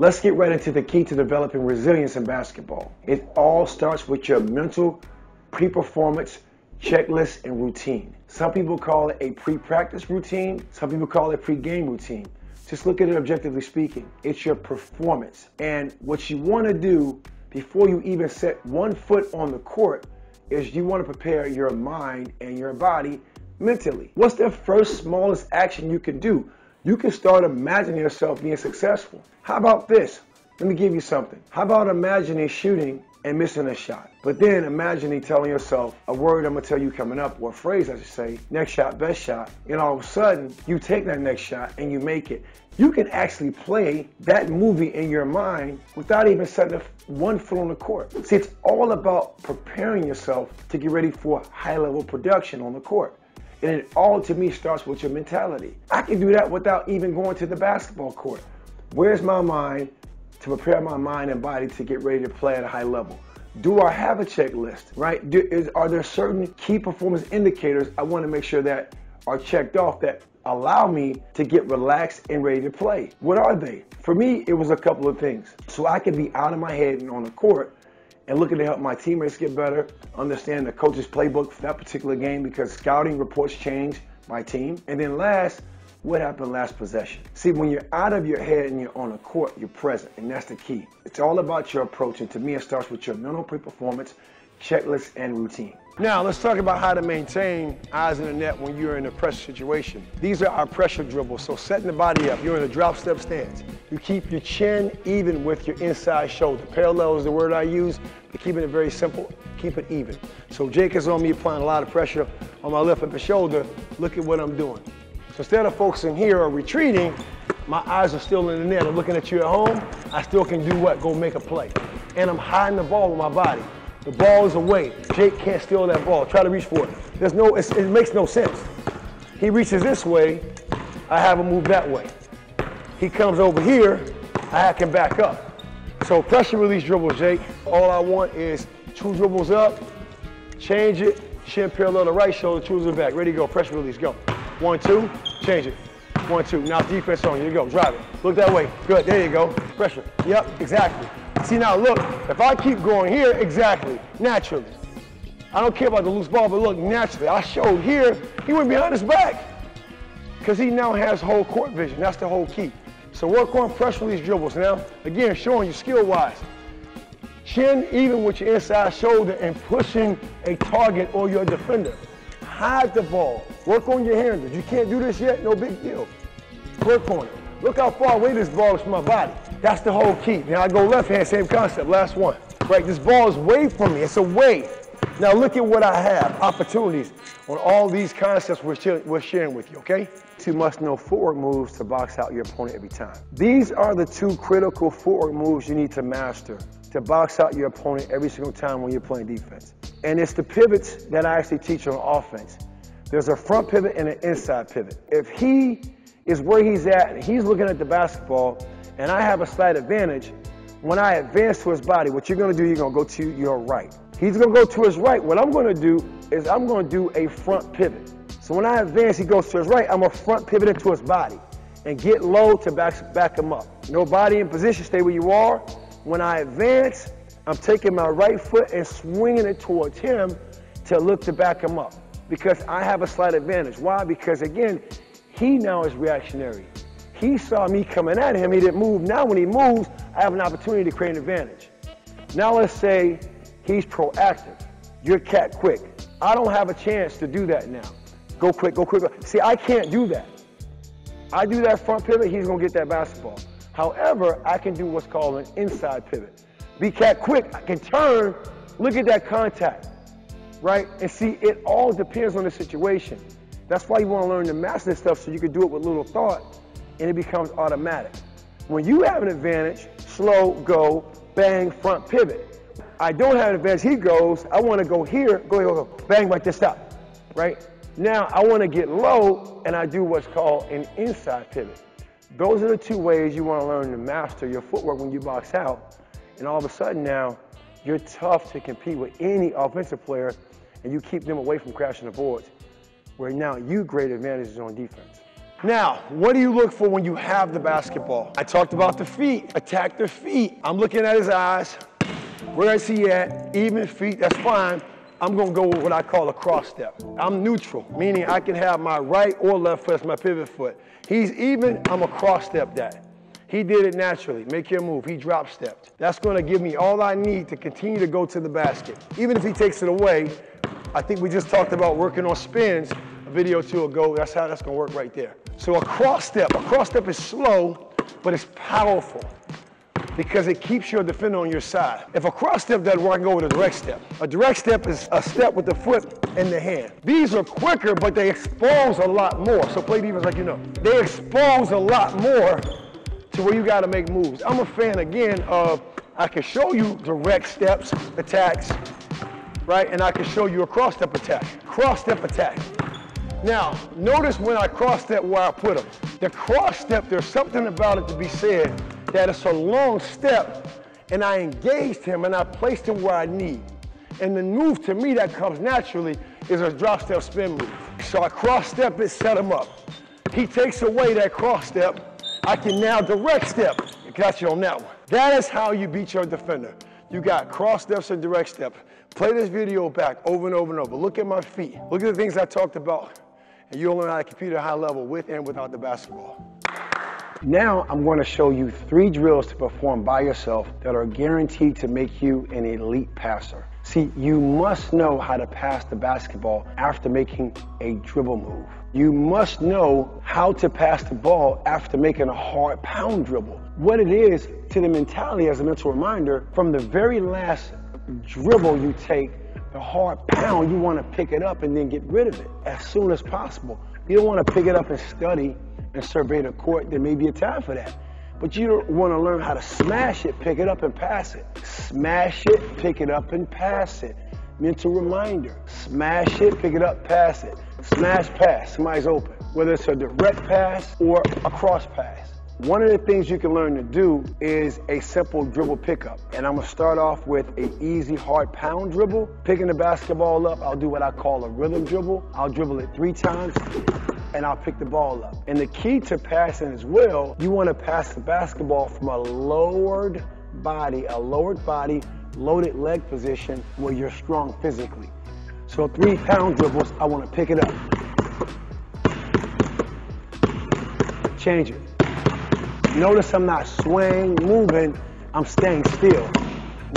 Let's get right into the key to developing resilience in basketball. It all starts with your mental pre-performance checklist and routine. Some people call it a pre-practice routine. Some people call it pre-game routine. Just look at it objectively speaking. It's your performance. And what you want to do before you even set one foot on the court is you want to prepare your mind and your body mentally. What's the first smallest action you can do? You can start imagining yourself being successful. How about this? Let me give you something. How about imagining shooting and missing a shot? But then imagining telling yourself a word I'm gonna tell you coming up, or a phrase I should say, next shot, best shot. And all of a sudden, you take that next shot and you make it. You can actually play that movie in your mind without even setting one foot on the court. See, it's all about preparing yourself to get ready for high-level production on the court. And it all, to me, starts with your mentality. I can do that without even going to the basketball court. Where's my mind to prepare my mind and body to get ready to play at a high level? Do I have a checklist, right? Are there certain key performance indicators I want to make sure that are checked off that allow me to get relaxed and ready to play? What are they? For me, it was a couple of things. So I could be out of my head and on the court and looking to help my teammates get better, understand the coach's playbook for that particular game because scouting reports change my team. And then last, what happened last possession? See, when you're out of your head and you're on the court, you're present, and that's the key. It's all about your approach, and to me, it starts with your mental pre-performance, checklist, and routine. Now, let's talk about how to maintain eyes in the net when you're in a pressure situation. These are our pressure dribbles, so setting the body up. You're in a drop step stance. You keep your chin even with your inside shoulder. Parallel is the word I use, but keeping it very simple, keep it even. So Jake is on me applying a lot of pressure on my left upper shoulder. Look at what I'm doing. So instead of focusing here or retreating, my eyes are still in the net. I'm looking at you at home. I still can do what? Go make a play. And I'm hiding the ball with my body. The ball is away. Jake can't steal that ball. Try to reach for it. There's no, it makes no sense. He reaches this way, I have him move that way. He comes over here, I hack him back up. So pressure release dribbles, Jake. All I want is two dribbles up, change it, shin parallel to right shoulder, choose it back. Ready to go, pressure release, go. 1, 2, change it. 1, 2, now defense on you, you go, drive it. Look that way, good, there you go, pressure. Yep, exactly. See now look, if I keep going here, exactly, naturally. I don't care about the loose ball, but look, naturally. I showed here, he went behind his back. Because he now has whole court vision, that's the whole key. So work on pressure release dribbles now. Again, showing you skill-wise. Chin even with your inside shoulder and pushing a target or your defender. Hide the ball, work on your handles. You can't do this yet, no big deal. Work on it. Look how far away this ball is from my body. That's the whole key. Now I go left hand, same concept, last one. Right, this ball is away from me, it's away. Now look at what I have, opportunities on all these concepts we're sharing with you, okay? You must know forward moves to box out your opponent every time. These are the two critical forward moves you need to master to box out your opponent every single time when you're playing defense. And it's the pivots that I actually teach on offense. There's a front pivot and an inside pivot. If he is where he's at and he's looking at the basketball and I have a slight advantage, when I advance to his body, what you're gonna do, you're gonna go to your right. He's gonna go to his right. What I'm gonna do is I'm gonna do a front pivot. So when I advance, he goes to his right, I'm gonna front pivot into his body and get low to back him up. No body in position, stay where you are. When I advance, I'm taking my right foot and swinging it towards him to look to back him up because I have a slight advantage. Why? Because again, he now is reactionary. He saw me coming at him, he didn't move. Now when he moves, I have an opportunity to create an advantage. Now let's say he's proactive. You're cat quick. I don't have a chance to do that now. Go quick, go quick. See, I can't do that. I do that front pivot, he's gonna get that basketball. However, I can do what's called an inside pivot. Be cat quick, I can turn, look at that contact, right? And see, it all depends on the situation. That's why you wanna learn to master this stuff so you can do it with little thought and it becomes automatic. When you have an advantage, slow, go, bang, front pivot. I don't have an advantage, he goes, I wanna go here, go, go, go, bang, right there, stop, right? Now, I want to get low, and I do what's called an inside pivot. Those are the two ways you want to learn to master your footwork when you box out. And all of a sudden now, you're tough to compete with any offensive player, and you keep them away from crashing the boards, where now you great advantages on defense. Now, what do you look for when you have the basketball? I talked about the feet, attack the feet. I'm looking at his eyes, where is he at? Even feet, that's fine. I'm gonna go with what I call a cross step. I'm neutral, meaning I can have my right or left foot as my pivot foot. He's even, I'm a cross step that. He did it naturally, make your move, he drop stepped. That's gonna give me all I need to continue to go to the basket. Even if he takes it away, I think we just talked about working on spins a video or two ago, that's how that's gonna work right there. So a cross step is slow, but it's powerful because it keeps your defender on your side. If a cross step doesn't work, I can go with a direct step. A direct step is a step with the foot and the hand. These are quicker, but they expose a lot more. So play defense like you know. They expose a lot more to where you gotta make moves. I'm a fan, again, of I can show you direct steps, attacks, right? And I can show you a cross step attack. Cross step attack. Now, notice when I cross step where I put them. The cross step, there's something about it to be said that it's a long step, and I engaged him and I placed him where I need. And the move to me that comes naturally is a drop step spin move. So I cross step it, set him up. He takes away that cross step. I can now direct step. I got you on that one. That is how you beat your defender. You got cross steps and direct step. Play this video back over and over and over. Look at my feet. Look at the things I talked about, and you'll learn how to compete at a high level with and without the basketball. Now I'm going to show you 3 drills to perform by yourself that are guaranteed to make you an elite passer. See, you must know how to pass the basketball after making a dribble move. You must know how to pass the ball after making a hard pound dribble. What it is to the mentality as a mental reminder, from the very last dribble you take, the hard pound, you want to pick it up and then get rid of it as soon as possible. You don't want to pick it up and study and survey the court. There may be a time for that, but you want to learn how to smash it, pick it up and pass it. Smash it, pick it up and pass it. Mental reminder, smash it, pick it up, pass it. Smash pass, somebody's open. Whether it's a direct pass or a cross pass. One of the things you can learn to do is a simple dribble pickup. And I'm gonna start off with an easy hard pound dribble. Picking the basketball up, I'll do what I call a rhythm dribble. I'll dribble it 3 times and I'll pick the ball up. And the key to passing as well, you wanna pass the basketball from a lowered body, loaded leg position where you're strong physically. So 3-pound dribbles, I wanna pick it up. Change it. Notice I'm not swaying, moving, I'm staying still.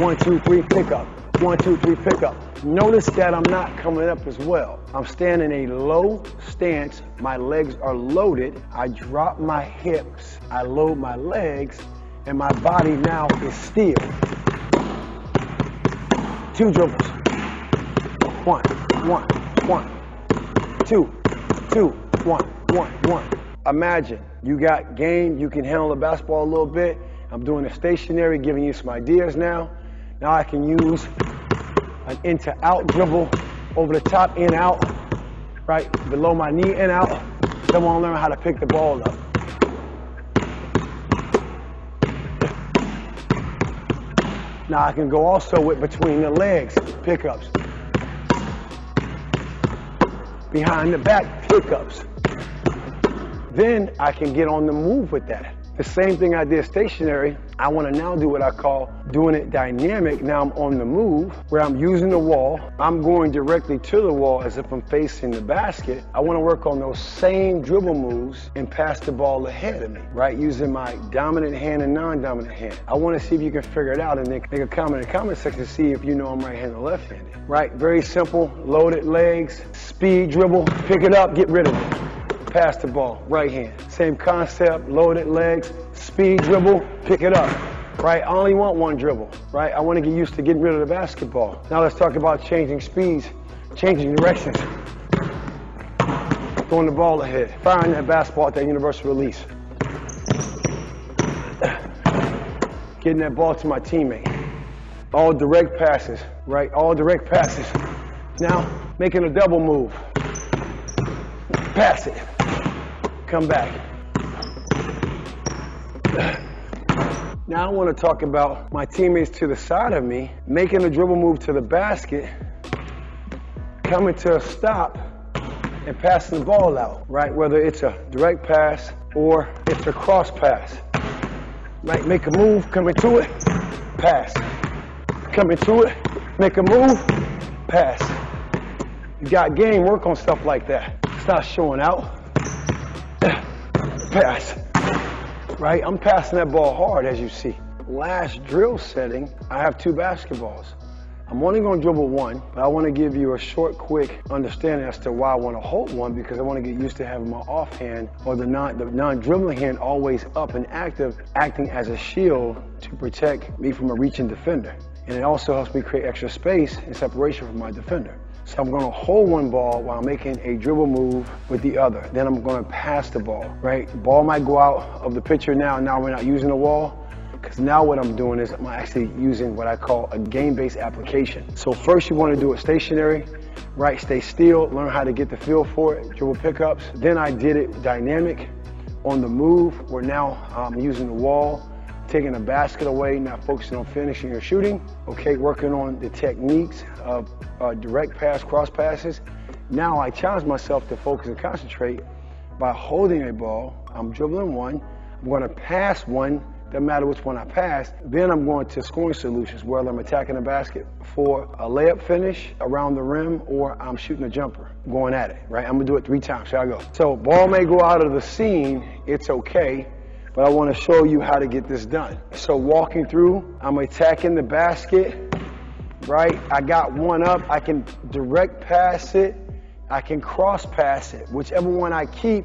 1, 2, 3, pick up. 1, 2, 3, pick up. Notice that I'm not coming up as well. I'm standing in a low stance, my legs are loaded, I drop my hips, I load my legs, and my body now is still. 2 dribbles. 1, 1, 1, 2, 2, 1, 1, 1. Imagine, you got game, you can handle the basketball a little bit. I'm doing a stationary, giving you some ideas now. Now I can use an in to out dribble, over the top, in out, right below my knee, in out. Then I want to learn how to pick the ball up. Now I can go also with between the legs, pickups. Behind the back, pickups. Then I can get on the move with that. The same thing I did stationary, I wanna now do what I call doing it dynamic. Now I'm on the move where I'm using the wall. I'm going directly to the wall as if I'm facing the basket. I wanna work on those same dribble moves and pass the ball ahead of me, right? Using my dominant hand and non-dominant hand. I wanna see if you can figure it out and then make a comment in the comment section to see if you know I'm right-handed or left-handed, right? Very simple, loaded legs, speed dribble, pick it up, get rid of it. Pass the ball, right hand. Same concept, loaded legs, speed dribble, pick it up, right? I only want 1 dribble, right? I want to get used to getting rid of the basketball. Now let's talk about changing speeds, changing directions. Throwing the ball ahead, firing that basketball at that universal release. Getting that ball to my teammate. All direct passes, right? All direct passes. Now, making a double move. Pass it. Come back. Now I want to talk about my teammates to the side of me, making a dribble move to the basket, coming to a stop, and passing the ball out, right? Whether it's a direct pass or it's a cross pass. Right, make a move, coming to it, pass. Coming to it, make a move, pass. You got game, work on stuff like that. Stop showing out, pass. Right, I'm passing that ball hard, as you see. Last drill setting, I have two basketballs. I'm only going to dribble one, but I want to give you a short, quick understanding as to why I want to hold one, because I want to get used to having my offhand or the non-dribbling hand always up and active, acting as a shield to protect me from a reaching defender. And it also helps me create extra space and separation from my defender. So I'm going to hold one ball while making a dribble move with the other. Then I'm going to pass the ball, right? The ball might go out of the picture now we're not using the wall. Because now what I'm doing is I'm actually using what I call a game-based application. So first you want to do it stationary, right? Stay still, learn how to get the feel for it, dribble pickups. Then I did it dynamic, on the move, where now I'm using the wall, taking the basket away, not focusing on finishing or shooting. Okay, working on the techniques of direct pass, cross passes. Now I challenge myself to focus and concentrate by holding a ball. I'm dribbling one, I'm going to pass one. Doesn't matter which one I pass. Then I'm going to scoring solutions, whether I'm attacking the basket for a layup finish around the rim or I'm shooting a jumper, going at it, right? I'm gonna do it 3 times, here I go. So ball may go out of the scene, it's okay, but I wanna show you how to get this done. So walking through, I'm attacking the basket, right? I got one up, I can direct pass it, I can cross pass it, whichever one I keep,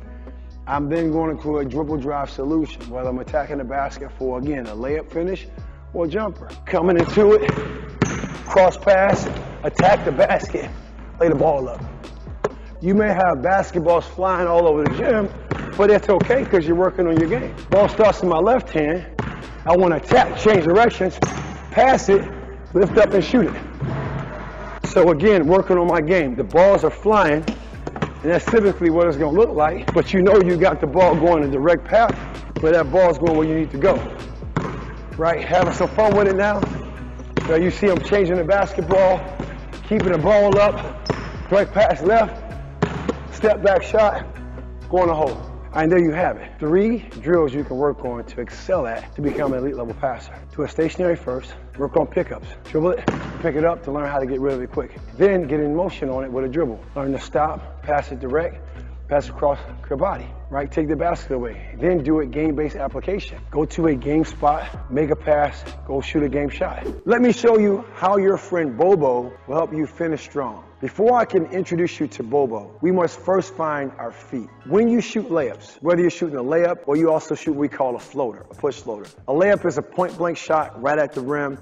I'm then going to create a dribble drive solution, whether I'm attacking the basket for, again, a layup finish or jumper. Coming into it, cross pass, attack the basket, lay the ball up. You may have basketballs flying all over the gym, but that's okay because you're working on your game. Ball starts in my left hand. I want to attack, change directions, pass it, lift up and shoot it. So again, working on my game. The balls are flying. And that's typically what it's gonna look like, but you know you got the ball going in a direct path, but that ball's going where you need to go. Right, having some fun with it now. So you see I'm changing the basketball, keeping the ball up, direct pass left, step back shot, going to hole. And there you have it. 3 drills you can work on to excel at to become an elite level passer. Do a stationary first, work on pickups. Dribble it, pick it up to learn how to get rid of it quick. Then get in motion on it with a dribble. Learn to stop, pass it direct, pass across your body, right? Take the basket away. Then do a game-based application. Go to a game spot, make a pass, go shoot a game shot. Let me show you how your friend Bobo will help you finish strong. Before I can introduce you to Bobo, we must first find our feet. When you shoot layups, whether you're shooting a layup or you also shoot what we call a floater, a push floater. A layup is a point-blank shot right at the rim.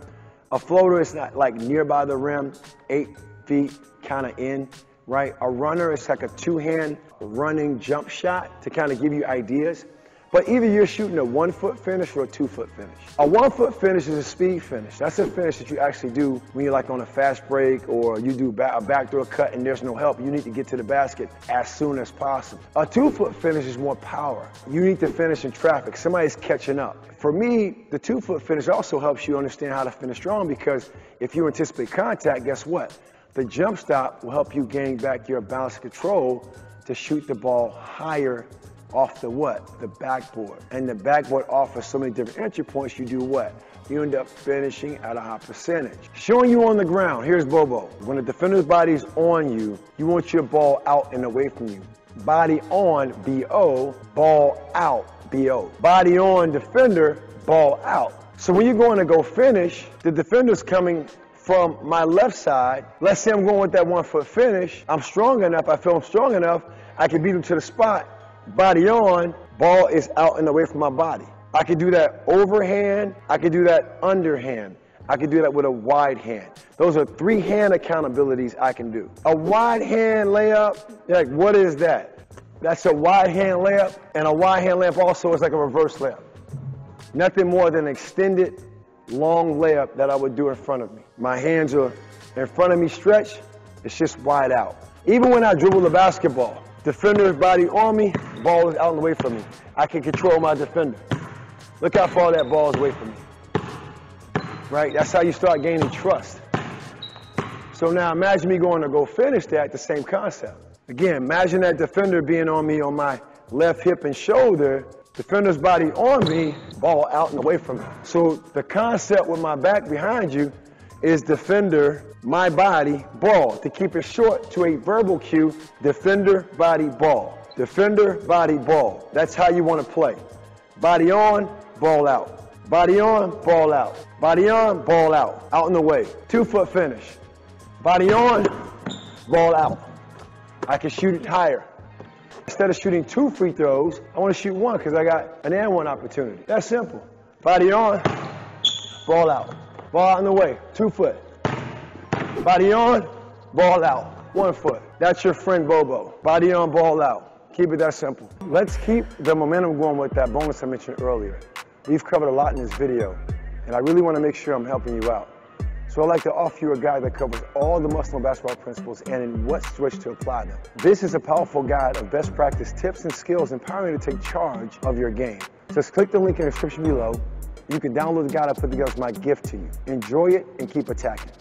A floater is not like nearby the rim, 8 feet kind of in, right? A runner is like a 2-hand running jump shot to kind of give you ideas. But either you're shooting a 1-foot finish or a 2-foot finish. A 1-foot finish is a speed finish. That's a finish that you actually do when you're like on a fast break or you do a backdoor cut and there's no help. You need to get to the basket as soon as possible. A 2-foot finish is more power. You need to finish in traffic. Somebody's catching up. For me, the 2-foot finish also helps you understand how to finish strong because if you anticipate contact, guess what? The jump stop will help you gain back your balance control to shoot the ball higher off the what? The backboard. And the backboard offers so many different entry points, you do what? You end up finishing at a high percentage. Showing you on the ground, here's Bobo. When the defender's body's on you, you want your ball out and away from you. Body on, BO, ball out, BO. Body on, defender, ball out. So when you're going to go finish, the defender's coming from my left side. Let's say I'm going with that 1-foot finish. I'm strong enough, I feel I'm strong enough, I can beat him to the spot. Body on, ball is out and away from my body. I can do that overhand, I can do that underhand, I can do that with a wide hand. Those are 3-hand accountabilities I can do. A wide hand layup, like what is that? That's a wide hand layup, and a wide hand layup also is like a reverse layup. Nothing more than an extended, long layup that I would do in front of me. My hands are in front of me stretched, it's just wide out. Even when I dribble the basketball, defender's body on me, ball is out and away from me. I can control my defender. Look how far that ball is away from me. Right, that's how you start gaining trust. So now imagine me going to go finish that, the same concept. Again, imagine that defender being on me on my left hip and shoulder, defender's body on me, ball out and away from me. So the concept with my back behind you is defender, my body, ball. To keep it short to a verbal cue, defender, body, ball. Defender, body, ball. That's how you want to play. Body on, ball out. Body on, ball out. Body on, ball out. Out and away. 2-foot finish. Body on, ball out. I can shoot it higher. Instead of shooting 2 free throws, I want to shoot 1 because I got an and one opportunity. That's simple. Body on, ball out. Ball out in the way, 2-foot. Body on, ball out, 1 foot. That's your friend Bobo. Body on, ball out. Keep it that simple. Let's keep the momentum going with that bonus I mentioned earlier. We've covered a lot in this video, and I really want to make sure I'm helping you out. So I'd like to offer you a guide that covers all the muscle and basketball principles and in what switch to apply them. This is a powerful guide of best practice tips and skills empowering you to take charge of your game. Just click the link in the description below. You can download the guide I put together as my gift to you. Enjoy it and keep attacking.